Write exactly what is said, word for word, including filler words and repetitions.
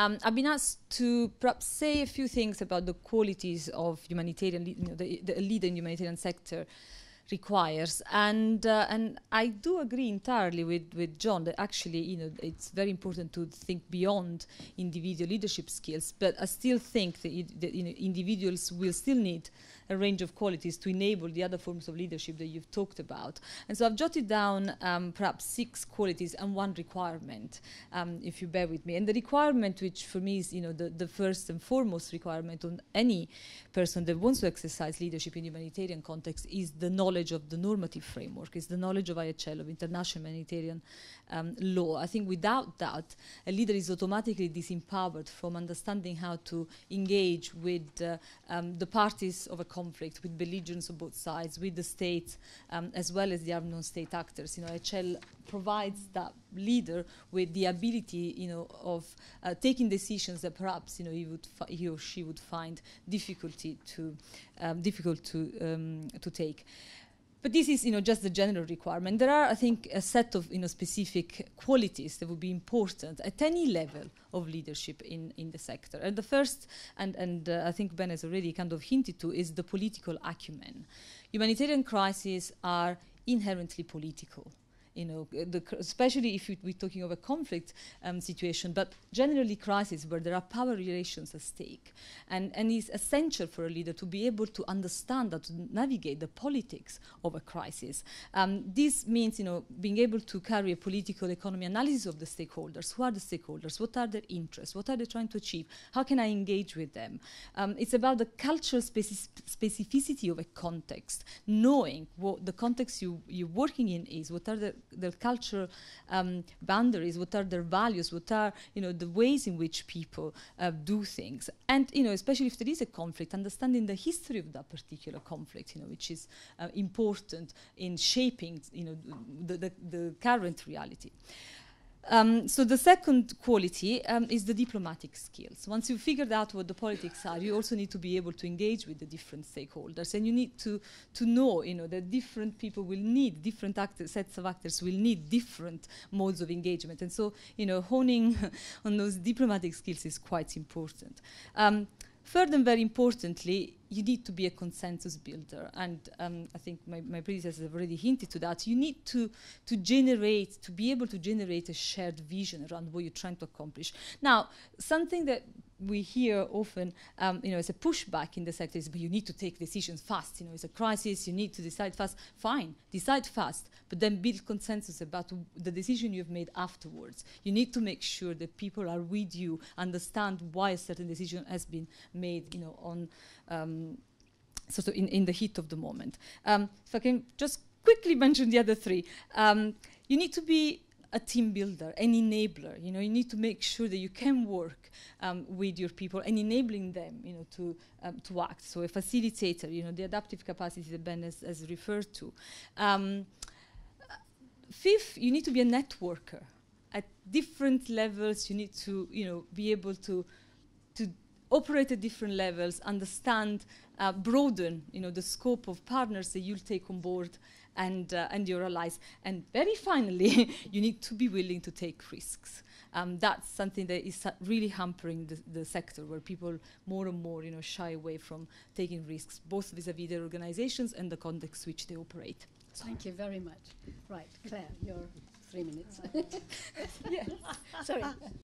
Um, I've been asked to perhaps say a few things about the qualities of humanitarian, you know, the, the leader in humanitarian sector requires, and uh, and I do agree entirely with with John that actually, you know, it's very important to think beyond individual leadership skills. But I still think that, it, that you know, individuals will still need a range of qualities to enable the other forms of leadership that you've talked about. And so I've jotted down um, perhaps six qualities and one requirement, um, if you bear with me. And the requirement, which for me is, you know, the, the first and foremost requirement on any person that wants to exercise leadership in humanitarian context, is the knowledge of the normative framework, is the knowledge of I H L, of international humanitarian um, law. I think without that, a leader is automatically disempowered from understanding how to engage with uh, um, the parties of a conflict, with belligerents on both sides, with the state, um, as well as the armed non-state actors. You know, I H L provides that leader with the ability, you know, of uh, taking decisions that perhaps, you know, he would fi he or she would find difficulty to um, difficult to um, to take. But this is, you know, just the general requirement. There are, I think, a set of, you know, specific qualities that would be important at any level of leadership in, in the sector. And the first, and, and uh, I think Ben has already kind of hinted to, is the political acumen. Humanitarian crises are inherently political. You know, the cr especially if we're talking of a conflict um, situation, but generally crises where there are power relations at stake. And, and it's essential for a leader to be able to understand and to navigate the politics of a crisis. Um, this means, you know, being able to carry a political economy analysis of the stakeholders. Who are the stakeholders? What are their interests? What are they trying to achieve? How can I engage with them? Um, it's about the cultural speci specificity of a context, knowing what the context you, you're working in is, what are the their cultural um, boundaries, what are their values, what are, you know, the ways in which people uh, do things. And, you know, especially if there is a conflict, understanding the history of that particular conflict, you know, which is uh, important in shaping, you know, the, the, the current reality. Um, so the second quality um, is the diplomatic skills. Once you've figured out what the politics are, you also need to be able to engage with the different stakeholders, and you need to, to know, you know, that different people will need, different actors, sets of actors will need different modes of engagement. And so, you know, honing on those diplomatic skills is quite important. Um, Third and very importantly, you need to be a consensus builder. And um, I think my, my predecessors have already hinted to that. You need to, to generate, to be able to generate a shared vision around what you're trying to accomplish. Now, something that we hear often, um, you know, as a pushback in the sector is, but you need to take decisions fast. You know, it's a crisis, you need to decide fast. Fine, decide fast, but then build consensus about w the decision you've made afterwards. You need to make sure that people are with you, understand why a certain decision has been made, you know, on, um, sort of in, in the heat of the moment. Um, if I can just quickly mention the other three. Um, you need to be a team builder, an enabler. You know, you need to make sure that you can work um, with your people and enabling them, you know, to um, to act. So a facilitator, you know, the adaptive capacity that Ben has, has referred to. Um, fifth, you need to be a networker. At different levels, you need to, you know, be able to to operate at different levels, understand, uh, broaden, you know, the scope of partners that you'll take on board. And, uh, and your allies. And very finally, you need to be willing to take risks. Um, that's something that is uh, really hampering the, the sector, where people more and more, you know, shy away from taking risks, both vis-a-vis their organizations and the context which they operate. So thank you very much. Right, Claire, your three minutes. Uh, yeah. Sorry.